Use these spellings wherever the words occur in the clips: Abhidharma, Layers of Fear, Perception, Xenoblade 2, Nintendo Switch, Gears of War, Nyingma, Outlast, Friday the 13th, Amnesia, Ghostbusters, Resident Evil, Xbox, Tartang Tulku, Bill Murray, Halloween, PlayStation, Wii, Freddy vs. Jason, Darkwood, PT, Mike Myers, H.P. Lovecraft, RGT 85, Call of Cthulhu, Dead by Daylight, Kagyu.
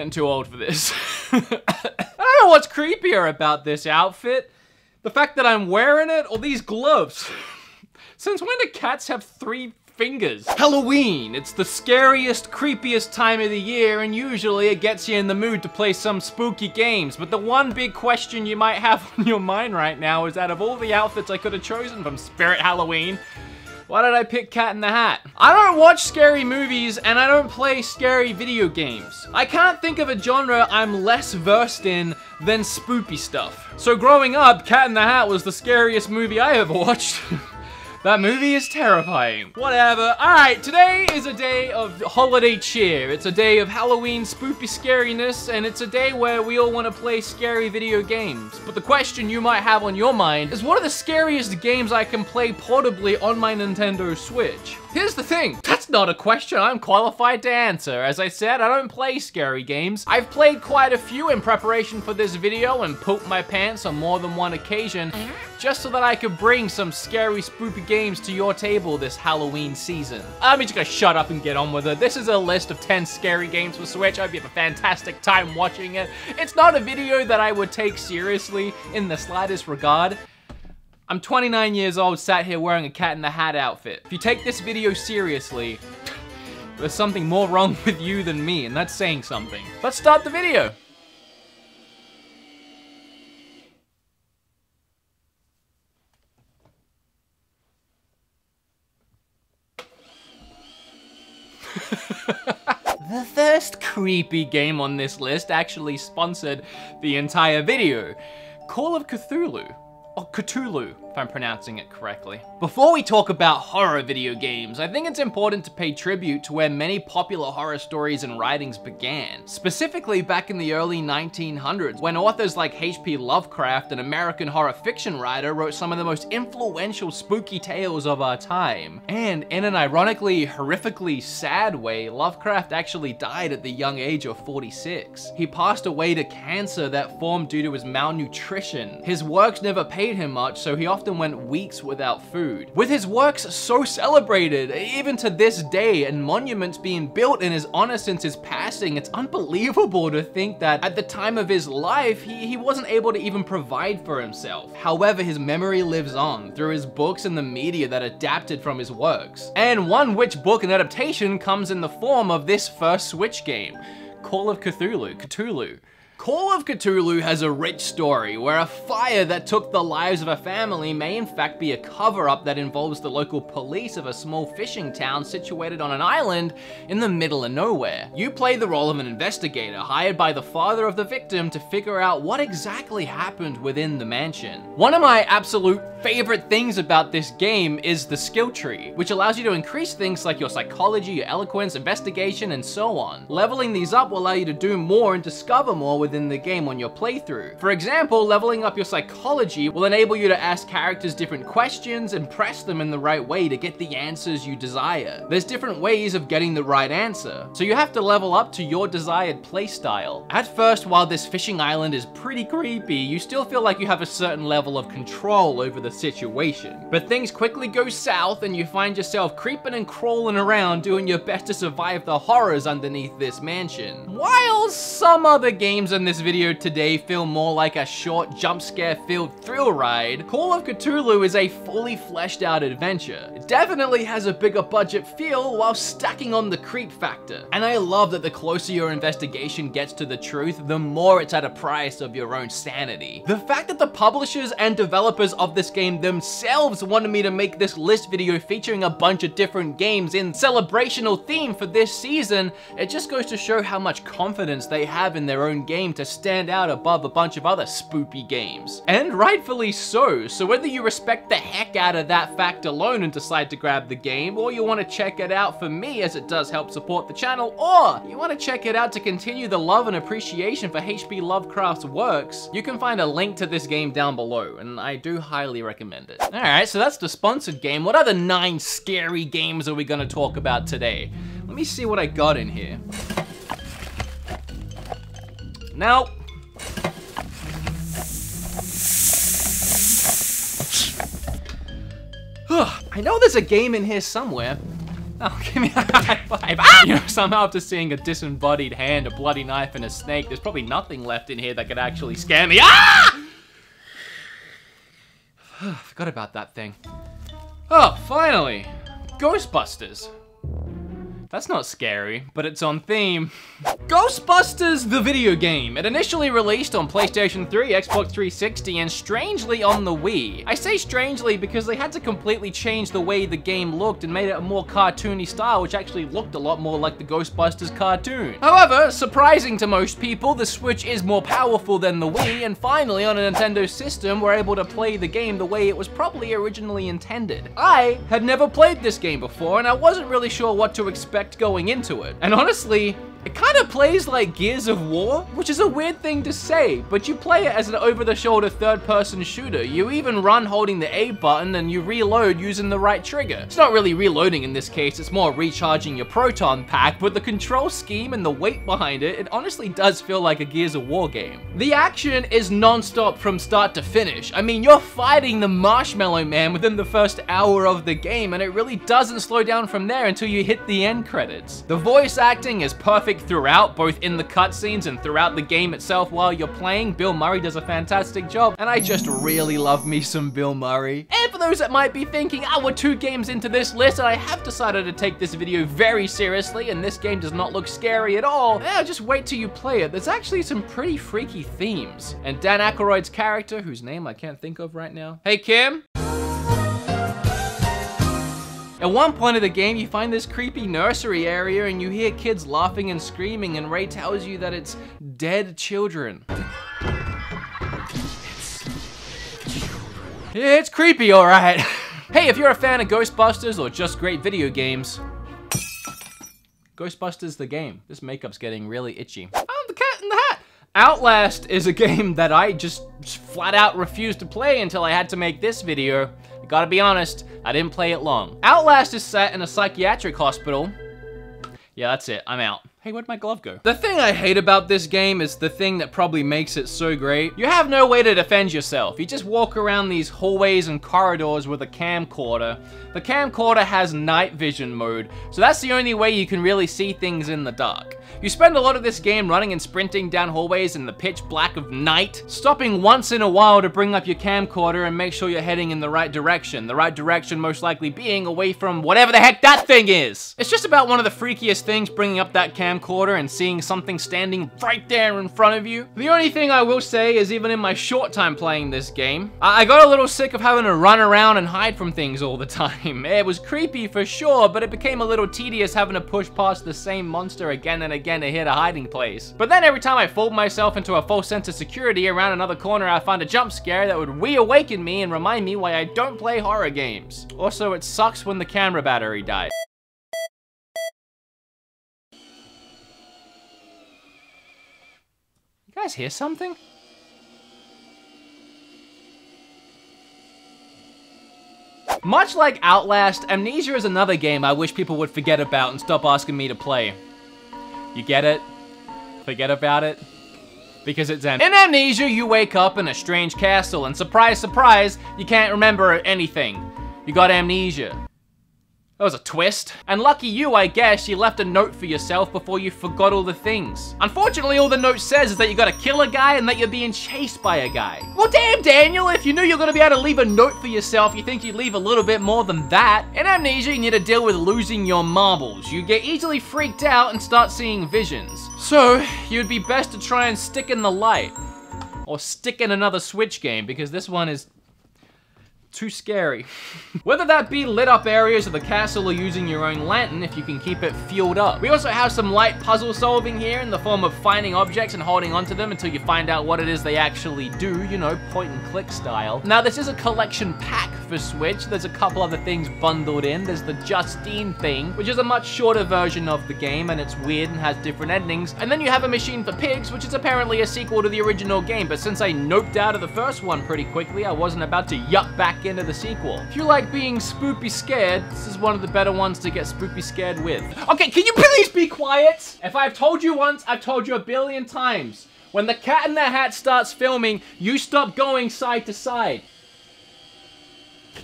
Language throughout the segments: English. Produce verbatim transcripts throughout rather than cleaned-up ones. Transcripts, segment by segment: Getting too old for this. I don't know what's creepier about this outfit. The fact that I'm wearing it or these gloves. Since when do cats have three fingers? Halloween, it's the scariest, creepiest time of the year, and usually it gets you in the mood to play some spooky games. But the one big question you might have on your mind right now is, out of all the outfits I could have chosen from Spirit Halloween, why did I pick Cat in the Hat? I don't watch scary movies and I don't play scary video games. I can't think of a genre I'm less versed in than spoopy stuff. So growing up, Cat in the Hat was the scariest movie I ever watched. That movie is terrifying. Whatever. Alright, today is a day of holiday cheer. It's a day of Halloween spoopy scariness, and it's a day where we all want to play scary video games. But the question you might have on your mind is, what are the scariest games I can play portably on my Nintendo Switch? Here's the thing, that's not a question I'm qualified to answer. As I said, I don't play scary games. I've played quite a few in preparation for this video and pooped my pants on more than one occasion, just so that I could bring some scary, spoopy games to your table this Halloween season. I'm just gonna shut up and get on with it. This is a list of ten scary games for Switch. I hope you have a fantastic time watching it. It's not a video that I would take seriously in the slightest regard. I'm twenty-nine years old, sat here wearing a Cat in the Hat outfit. If you take this video seriously, there's something more wrong with you than me, and that's saying something. Let's start the video. The first creepy game on this list actually sponsored the entire video. Call of Cthulhu. Or Cthulhu, if I'm pronouncing it correctly. Before we talk about horror video games, I think it's important to pay tribute to where many popular horror stories and writings began. Specifically back in the early nineteen hundreds, when authors like H P Lovecraft, an American horror fiction writer, wrote some of the most influential spooky tales of our time. And in an ironically, horrifically sad way, Lovecraft actually died at the young age of forty-six. He passed away to cancer that formed due to his malnutrition. His works never paid paid him much, so he often went weeks without food. With his works so celebrated, even to this day, and monuments being built in his honor since his passing, it's unbelievable to think that at the time of his life, he, he wasn't able to even provide for himself. However, his memory lives on through his books and the media that adapted from his works. And one which book and adaptation comes in the form of this first Switch game, Call of Cthulhu, Cthulhu. Call of Cthulhu has a rich story where a fire that took the lives of a family may in fact be a cover-up that involves the local police of a small fishing town situated on an island in the middle of nowhere. You play the role of an investigator hired by the father of the victim to figure out what exactly happened within the mansion. One of my absolute favorite things about this game is the skill tree, which allows you to increase things like your psychology, your eloquence, investigation, and so on. Leveling these up will allow you to do more and discover more with within the game on your playthrough. For example, leveling up your psychology will enable you to ask characters different questions and press them in the right way to get the answers you desire. There's different ways of getting the right answer, so you have to level up to your desired playstyle. At first, while this fishing island is pretty creepy, you still feel like you have a certain level of control over the situation. But things quickly go south and you find yourself creeping and crawling around doing your best to survive the horrors underneath this mansion. While some other games are in this video today feel more like a short jump scare filled thrill ride, Call of Cthulhu is a fully fleshed out adventure. It definitely has a bigger budget feel while stacking on the creep factor. And I love that the closer your investigation gets to the truth, the more it's at a price of your own sanity. The fact that the publishers and developers of this game themselves wanted me to make this list video featuring a bunch of different games in celebrational theme for this season, it just goes to show how much confidence they have in their own game to stand out above a bunch of other spoopy games. And rightfully so, so whether you respect the heck out of that fact alone and decide to grab the game, or you want to check it out for me as it does help support the channel, or you want to check it out to continue the love and appreciation for H P Lovecraft's works, you can find a link to this game down below, and I do highly recommend it. Alright, so that's the sponsored game. What other nine scary games are we going to talk about today? Let me see what I got in here. Now, I know there's a game in here somewhere. Oh, give me a high five. Ah! You know, somehow after seeing a disembodied hand, a bloody knife, and a snake, there's probably nothing left in here that could actually scare me. Ah! Forgot about that thing. Oh, finally! Ghostbusters. That's not scary, but it's on theme. Ghostbusters the video game. It initially released on PlayStation three, Xbox three sixty, and strangely on the Wii. I say strangely because they had to completely change the way the game looked and made it a more cartoony style, which actually looked a lot more like the Ghostbusters cartoon. However, surprising to most people, the Switch is more powerful than the Wii, and finally on a Nintendo system, we're able to play the game the way it was probably originally intended. I had never played this game before, and I wasn't really sure what to expect going into it. And honestly, it kind of plays like Gears of War, which is a weird thing to say, but you play it as an over-the-shoulder third-person shooter. You even run holding the A button and you reload using the right trigger. It's not really reloading in this case, it's more recharging your proton pack, but the control scheme and the weight behind it, it honestly does feel like a Gears of War game. The action is non-stop from start to finish. I mean, you're fighting the Marshmallow Man within the first hour of the game, and it really doesn't slow down from there until you hit the end credits. The voice acting is perfect throughout, both in the cutscenes and throughout the game itself while you're playing. Bill Murray does a fantastic job, and I just really love me some Bill Murray. And for those that might be thinking, oh, we're two games into this list and I have decided to take this video very seriously and this game does not look scary at all, yeah, just wait till you play it. There's actually some pretty freaky themes. And Dan Aykroyd's character, whose name I can't think of right now. Hey, Kim. At one point of the game, you find this creepy nursery area and you hear kids laughing and screaming, and Ray tells you that it's dead children. Yeah, it's creepy, all right. Hey, if you're a fan of Ghostbusters or just great video games, Ghostbusters the game. This makeup's getting really itchy. I'm the cat in the hat. Outlast is a game that I just flat out refused to play until I had to make this video. Gotta be honest, I didn't play it long. Outlast is set in a psychiatric hospital. Yeah, that's it, I'm out. Hey, where'd my glove go? The thing I hate about this game is the thing that probably makes it so great. You have no way to defend yourself. You just walk around these hallways and corridors with a camcorder. The camcorder has night vision mode, so that's the only way you can really see things in the dark. You spend a lot of this game running and sprinting down hallways in the pitch black of night, stopping once in a while to bring up your camcorder and make sure you're heading in the right direction. The right direction most likely being away from whatever the heck that thing is. It's just about one of the freakiest things, bringing up that camcorder camcorder and seeing something standing right there in front of you. The only thing I will say is, even in my short time playing this game, I, I got a little sick of having to run around and hide from things all the time. It was creepy for sure, but it became a little tedious having to push past the same monster again and again to hit a hiding place. But then every time I fold myself into a false sense of security around another corner, I find a jump scare that would reawaken me and remind me why I don't play horror games. Also, it sucks when the camera battery dies. You guys hear something? Much like Outlast, Amnesia is another game I wish people would forget about and stop asking me to play. You get it? Forget about it? Because it's Amnesia. In Amnesia, you wake up in a strange castle and surprise, surprise, you can't remember anything. You got amnesia. That was a twist. And lucky you, I guess, you left a note for yourself before you forgot all the things. Unfortunately, all the note says is that you gotta kill a guy and that you're being chased by a guy. Well, damn, Daniel, if you knew you're gonna be able to leave a note for yourself, you think you'd leave a little bit more than that. In Amnesia, you need to deal with losing your marbles. You get easily freaked out and start seeing visions. So, you'd be best to try and stick in the light. Or stick in another Switch game, because this one is too scary. Whether that be lit up areas of the castle or using your own lantern if you can keep it fueled up. We also have some light puzzle solving here in the form of finding objects and holding onto them until you find out what it is they actually do, you know, point and click style. Now this is a collection pack for Switch. There's a couple other things bundled in. There's the Justine thing, which is a much shorter version of the game and it's weird and has different endings. And then you have a Machine for Pigs, which is apparently a sequel to the original game, but since I noped out of the first one pretty quickly, I wasn't about to yuck back into the sequel. If you like being spoopy scared, this is one of the better ones to get spoopy scared with. Okay, can you please be quiet? If I've told you once, I've told you a billion times. When the Cat in the Hat starts filming, you stop going side to side.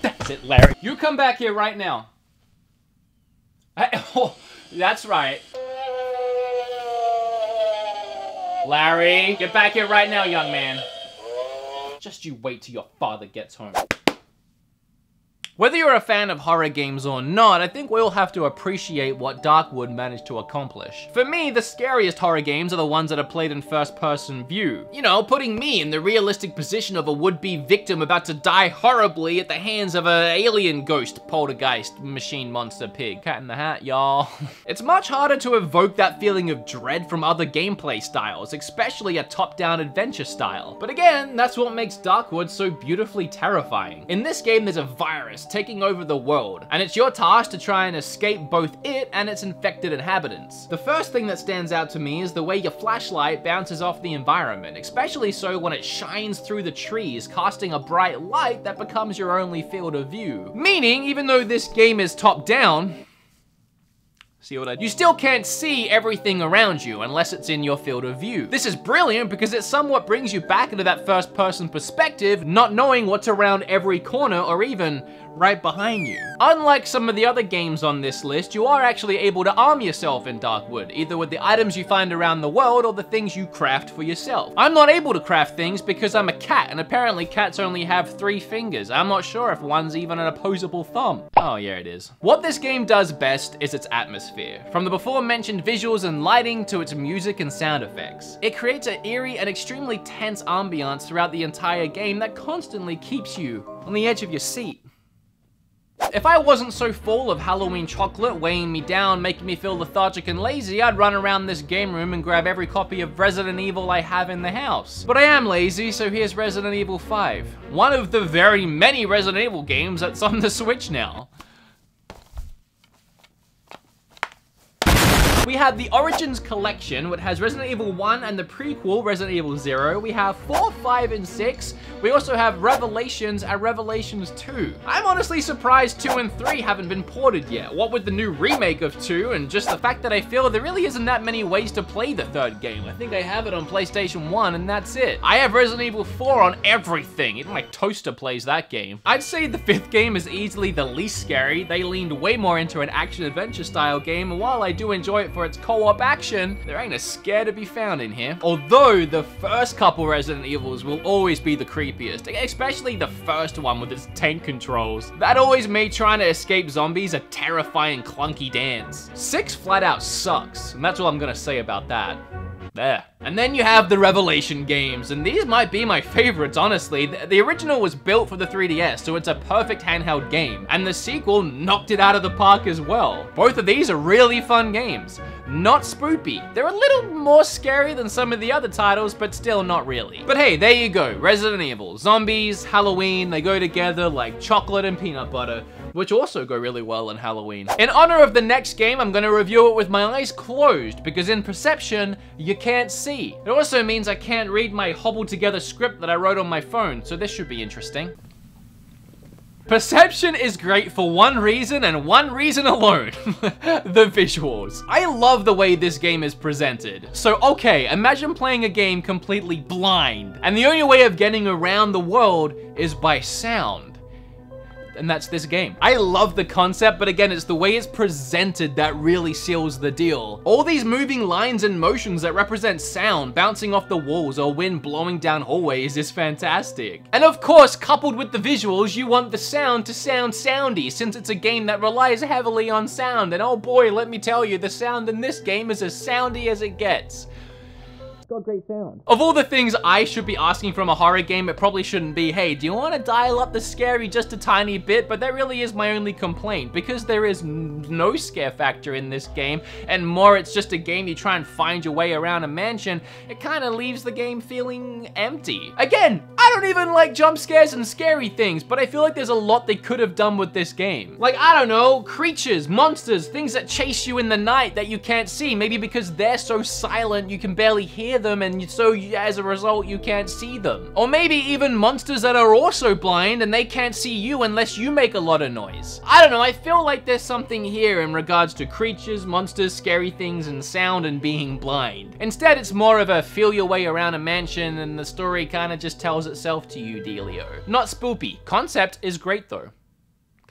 That's it, Larry. You come back here right now. I, oh, that's right. Larry, get back here right now, young man. Just you wait till your father gets home. Whether you're a fan of horror games or not, I think we all have to appreciate what Darkwood managed to accomplish. For me, the scariest horror games are the ones that are played in first-person view. You know, putting me in the realistic position of a would-be victim about to die horribly at the hands of an alien ghost, poltergeist, machine monster pig. Cat in the Hat, y'all. It's much harder to evoke that feeling of dread from other gameplay styles, especially a top-down adventure style. But again, that's what makes Darkwood so beautifully terrifying. In this game, there's a virus taking over the world, and it's your task to try and escape both it and its infected inhabitants. The first thing that stands out to me is the way your flashlight bounces off the environment, especially so when it shines through the trees, casting a bright light that becomes your only field of view. Meaning, even though this game is top-down, See what I did? You still can't see everything around you unless it's in your field of view. This is brilliant because it somewhat brings you back into that first person perspective, not knowing what's around every corner or even right behind you. Unlike some of the other games on this list, you are actually able to arm yourself in Darkwood, either with the items you find around the world or the things you craft for yourself. I'm not able to craft things because I'm a cat, and apparently cats only have three fingers. I'm not sure if one's even an opposable thumb. Oh yeah, it is. What this game does best is its atmosphere. From the before mentioned visuals and lighting to its music and sound effects. It creates an eerie and extremely tense ambiance throughout the entire game that constantly keeps you on the edge of your seat. If I wasn't so full of Halloween chocolate weighing me down, making me feel lethargic and lazy, I'd run around this game room and grab every copy of Resident Evil I have in the house. But I am lazy, so here's Resident Evil five. One of the very many Resident Evil games that's on the Switch now. We have the Origins Collection, which has Resident Evil one and the prequel, Resident Evil zero. We have four, five, and six. We also have Revelations and Revelations two. I'm honestly surprised two and three haven't been ported yet. What with the new remake of two and just the fact that I feel there really isn't that many ways to play the third game. I think I have it on PlayStation one and that's it. I have Resident Evil four on everything. Even my toaster plays that game. I'd say the fifth game is easily the least scary. They leaned way more into an action-adventure style game, and while I do enjoy it for its co-op action, there ain't a scare to be found in here. Although the first couple Resident Evils will always be the creepiest, especially the first one with its tank controls. That always made trying to escape zombies a terrifying clunky dance. Six flat out sucks, and that's all I'm gonna say about that. There. And then you have the Revelation games, and these might be my favorites, honestly. The, the original was built for the three D S, so it's a perfect handheld game, and the sequel knocked it out of the park as well. Both of these are really fun games. Not spoopy. They're a little more scary than some of the other titles, but still not really. But hey, there you go. Resident Evil, zombies, Halloween, they go together like chocolate and peanut butter, which also go really well on Halloween. In honor of the next game, I'm gonna review it with my eyes closed, because in Perception, you can't see. It also means I can't read my hobbled together script that I wrote on my phone, so this should be interesting. Perception is great for one reason and one reason alone, the visuals. I love the way this game is presented. So okay, imagine playing a game completely blind, and the only way of getting around the world is by sound. And that's this game. I love the concept, but again, it's the way it's presented that really seals the deal. All these moving lines and motions that represent sound bouncing off the walls or wind blowing down hallways is fantastic. And of course, coupled with the visuals, you want the sound to sound soundy, since it's a game that relies heavily on sound. And oh boy, let me tell you, the sound in this game is as soundy as it gets. Got great sound. Of all the things I should be asking from a horror game, it probably shouldn't be, hey, do you want to dial up the scary just a tiny bit? But that really is my only complaint, because there is no scare factor in this game, and more it's just a game you try and find your way around a mansion. It kind of leaves the game feeling empty. Again, I don't even like jump scares and scary things, but I feel like there's a lot they could have done with this game. Like, I don't know, creatures, monsters, things that chase you in the night that you can't see, maybe because they're so silent you can barely hear them, and so as a result you can't see them. Or maybe even monsters that are also blind and they can't see you unless you make a lot of noise. I don't know, I feel like there's something here in regards to creatures, monsters, scary things, and sound and being blind. Instead, it's more of a feel your way around a mansion, and the story kind of just tells itself to you dealio. Not spoopy. Concept is great though.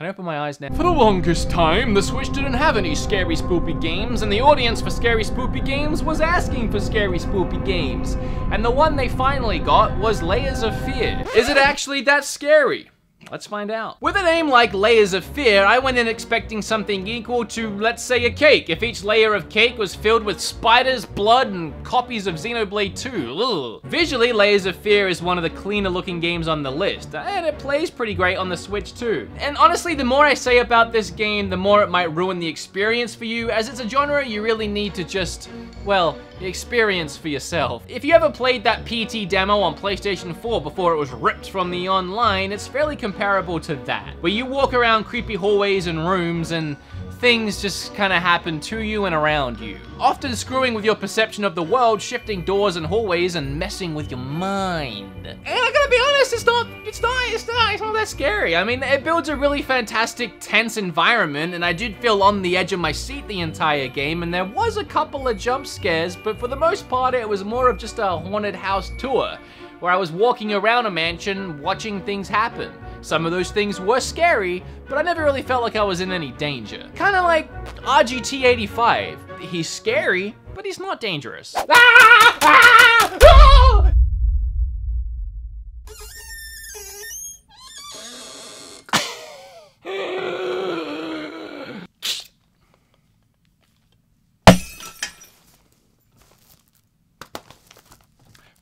Can I open my eyes now? For the longest time, the Switch didn't have any scary spoopy games, and the audience for scary spoopy games was asking for scary spoopy games. And the one they finally got was Layers of Fear. Is it actually that scary? Let's find out. With a name like Layers of Fear, I went in expecting something equal to, let's say, a cake. If each layer of cake was filled with spiders, blood, and copies of Xenoblade two. Ugh. Visually, Layers of Fear is one of the cleaner looking games on the list, and it plays pretty great on the Switch too. And honestly, the more I say about this game, the more it might ruin the experience for you, as it's a genre you really need to just, well, experience for yourself. If you ever played that P T demo on PlayStation four before it was ripped from the online, it's fairly comparable to that, where you walk around creepy hallways and rooms and things just kind of happen to you and around you, often screwing with your perception of the world, shifting doors and hallways and messing with your mind. And I gotta be honest, it's not, it's not, it's not, it's not that scary. I mean, it builds a really fantastic, tense environment, and I did feel on the edge of my seat the entire game, and there was a couple of jump scares, but for the most part, it was more of just a haunted house tour, where I was walking around a mansion, watching things happen. Some of those things were scary, but I never really felt like I was in any danger. Kind of like R G T eighty-five. He's scary, but he's not dangerous. Ah! Ah! Ah!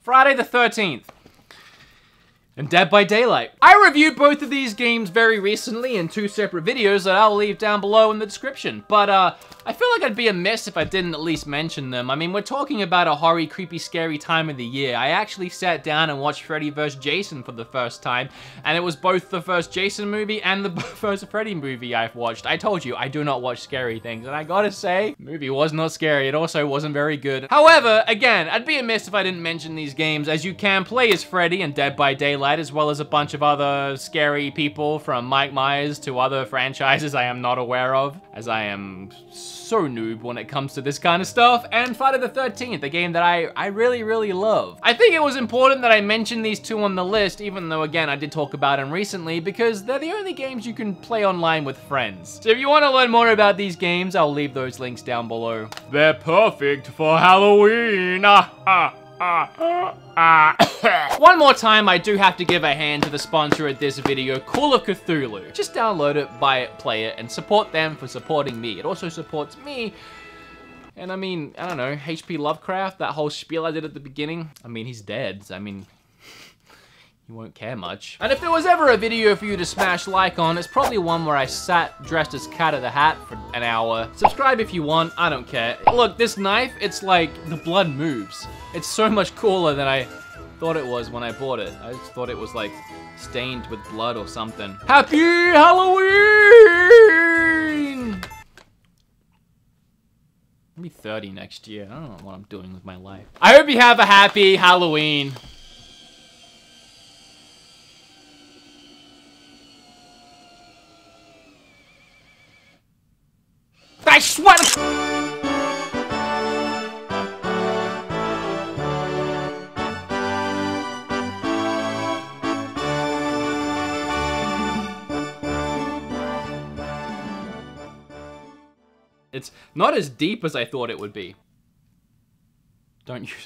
Friday the thirteenth. And Dead by Daylight. I reviewed both of these games very recently in two separate videos that I'll leave down below in the description, but uh, I feel like I'd be amiss if I didn't at least mention them. I mean, we're talking about a horror, creepy, scary time of the year. I actually sat down and watched Freddy versus. Jason for the first time, and it was both the first Jason movie and the first Freddy movie I've watched. I told you, I do not watch scary things, and I gotta say, the movie was not scary. It also wasn't very good. However, again, I'd be amiss if I didn't mention these games, as you can play as Freddy and Dead by Daylight, as well as a bunch of other scary people from Mike Myers to other franchises I am not aware of, as I am so noob when it comes to this kind of stuff, and Friday the thirteenth, a game that I, I really, really love. I think it was important that I mentioned these two on the list, even though, again, I did talk about them recently, because they're the only games you can play online with friends. So if you want to learn more about these games, I'll leave those links down below. They're perfect for Halloween! Ah, ah. Uh, uh, uh. One more time, I do have to give a hand to the sponsor of this video, Call of Cthulhu. Just download it, buy it, play it, and support them for supporting me. It also supports me. And I mean, I don't know, H P Lovecraft, that whole spiel I did at the beginning. I mean, he's dead, so I mean... you won't care much. And if there was ever a video for you to smash like on, it's probably one where I sat dressed as Cat of the Hat for an hour. Subscribe if you want, I don't care. Look, this knife, it's like, the blood moves. It's so much cooler than I thought it was when I bought it. I just thought it was like, stained with blood or something. Happy Halloween! I'll be thirty next year, I don't know what I'm doing with my life. I hope you have a happy Halloween. I swear to- It's not as deep as I thought it would be. Don't use it.